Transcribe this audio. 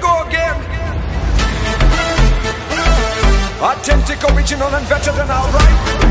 go again. Authentic, original and better than outright.